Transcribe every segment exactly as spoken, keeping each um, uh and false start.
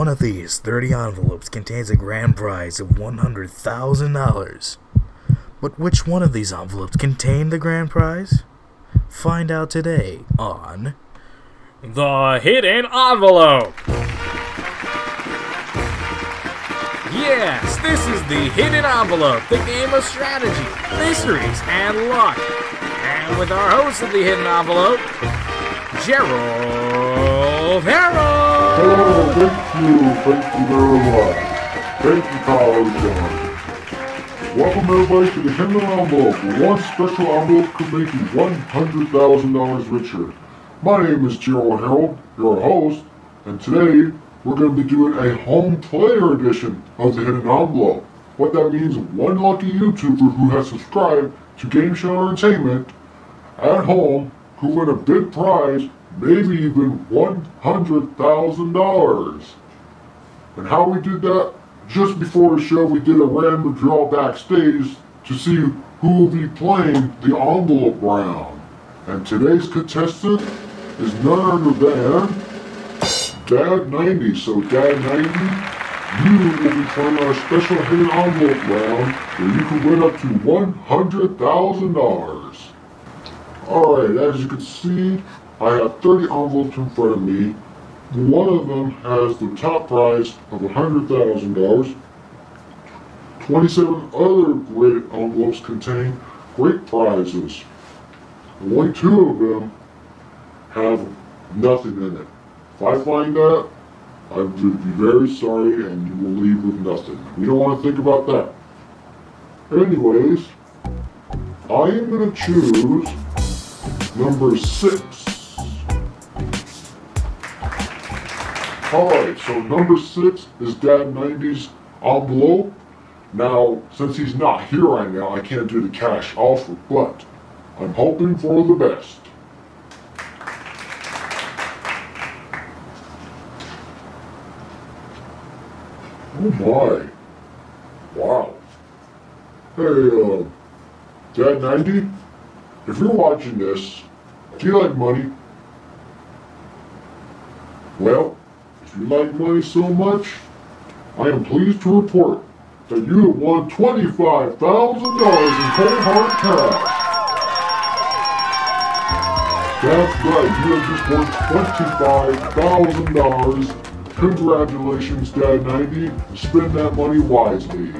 One of these thirty envelopes contains a grand prize of one hundred thousand dollars. But which one of these envelopes contained the grand prize? Find out today on The Hidden Envelope! Yes, this is The Hidden Envelope, the game of strategy, mysteries, and luck. And with our host of The Hidden Envelope, Gerald Harold! Hello, thank you, thank you very much. Thank you, Kyle and John. Welcome everybody to The Hidden Envelope. One special envelope could make you one hundred thousand dollars richer. My name is Gerald Harold, your host, and today we're going to be doing a home player edition of The Hidden Envelope. What that means, one lucky YouTuber who has subscribed to Game Show Entertainment at home could win a big prize, maybe even one hundred thousand dollars. And how we did that? Just before the show, we did a random draw backstage to see who will be playing the envelope round. And today's contestant is none other than dad ninety, so dad ninety, you will be playing our special hidden envelope round where you can win up to one hundred thousand dollars. Alright, as you can see, I have thirty envelopes in front of me. One of them has the top prize of one hundred thousand dollars. twenty-seven other graded envelopes contain great prizes. Only two of them have nothing in it. If I find that, I would be very sorry and you will leave with nothing. We don't want to think about that. Anyways, I am going to choose number six. Alright, so number six is dad ninety's envelope. Now, since he's not here right now, I can't do the cash offer, but I'm hoping for the best. Oh my. Wow. Hey, uh, dad ninety, if you're watching this, do you like money? Well, if you like money so much, I am pleased to report that you have won twenty-five thousand dollars in cold hard cash. That's right, you have just won twenty-five thousand dollars. Congratulations, dad ninety. Spend that money wisely.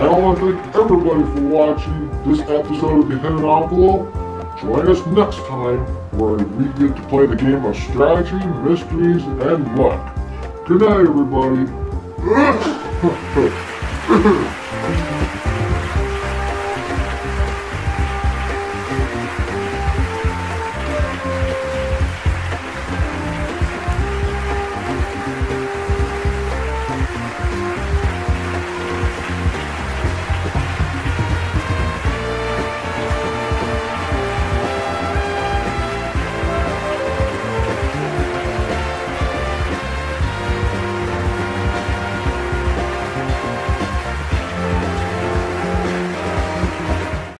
I want to thank everybody for watching this episode of The Hidden Envelope. Join us next time where we get to play the game of strategy, mysteries, and luck. Good night, everybody.